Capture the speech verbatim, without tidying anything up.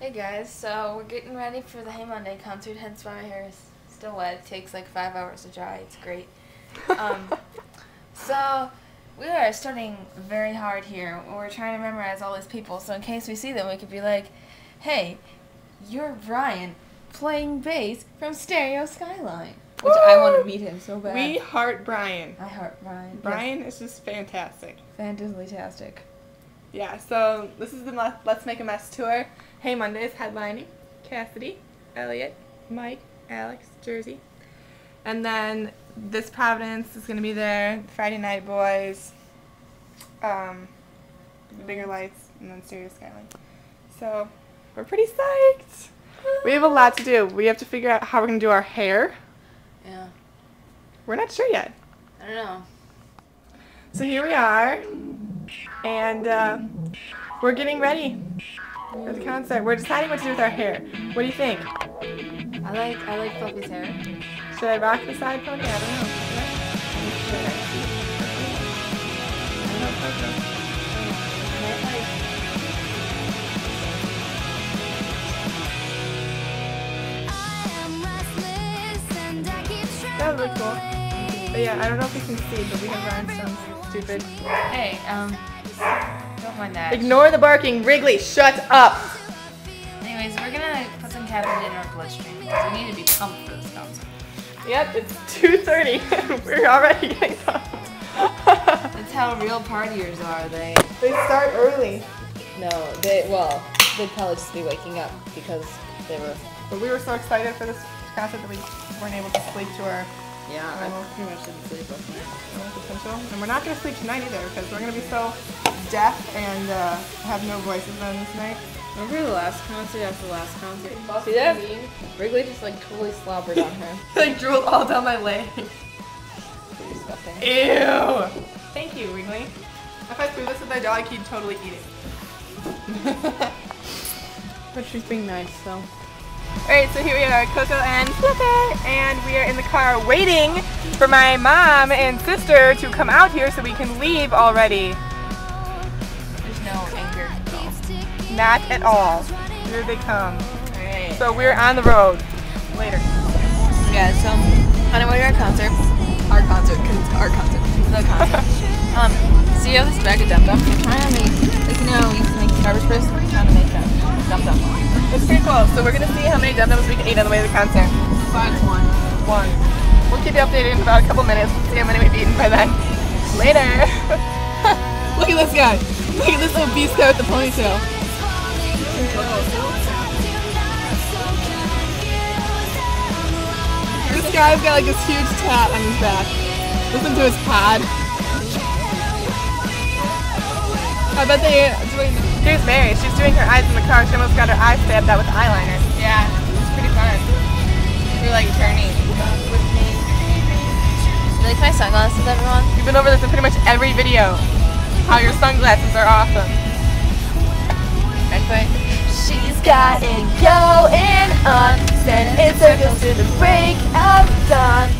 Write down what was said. Hey guys, so we're getting ready for the Hey Monday concert, hence why my hair is still wet. It takes like five hours to dry. It's great. Um, so we are studying very hard here. We're trying to memorize all these people, so in case we see them, we could be like, hey, you're Brian playing bass from Stereo Skyline. Which Woo! I want to meet him so bad. We heart Brian. I heart Brian. Brian yes. is just fantastic. Fantastic. Yeah, so this is the Let's Make a Mess Tour. Hey Mondays headlining. Cassidy, Elliot, Mike, Alex, Jersey. And then this Providence is going to be there. The Friday Night Boys. Um, The Bigger Lights. And then Stereo Skyline. So we're pretty psyched. We have a lot to do. We have to figure out how we're going to do our hair. Yeah. We're not sure yet. I don't know. So here we are, and uh, we're getting ready for the concert. We're deciding what to do with our hair. What do you think? I like I like Fluffy's hair. Should I rock the side pony? I don't know. That would look cool. But yeah, I don't know if you can see, but we have rhinestones. Stupid. Hey, um, don't mind that. Ignore the barking. Wrigley, shut up! Anyways, we're gonna put some caffeine in our bloodstream because we need to be pumped for this concert. Yep, it's two thirty. We're already getting pumped. That's how real partiers are. They They start early. No, they, well, they'd probably just be waking up because they were... But we were so excited for this concert that we weren't able to sleep to our... Yeah, I pretty much didn't sleep last night. And we're not going to sleep tonight either because we're going to be so deaf and uh, have no voices on this night. Remember the last concert after the last concert? See that? Wrigley just like totally slobbered on her. Like drooled all down my leg. Disgusting. Ew! Thank you, Wrigley. If I threw this at my dog, he'd totally eat it. But she's being nice, so... Alright, so here we are, Coco and Supe, and we are in the car waiting for my mom and sister to come out here so we can leave already. There's no anger at all. Not at all. Here they come. Alright. So we're on the road. Later. Yeah, so on our way to our concert. Our concert. Our concert. The concert. um, so you have this bag of Dum Dum. We're trying to make, like, you know, we used to make garbage bursts, we're trying to make them Dum Dum. It's pretty cool, so we're going to see how many Dum Dums we can eat on the way to the concert. Five, one. One. We'll keep you updated in about a couple minutes and see how many we've eaten by then. Later! Look at this guy! Look at this little beast guy with the ponytail. This guy's got like this huge tat on his back. Listen to his pod. I bet they are doing this. Here's Mary. She's doing her eyes in the car. She almost got her eyes stabbed out with eyeliner. Yeah, it's pretty fun. We're like turning with me. You like my sunglasses, everyone? You've been over this in pretty much every video. How your sunglasses are awesome. Next way. She's got it going on. Send it circles to the break of dawn.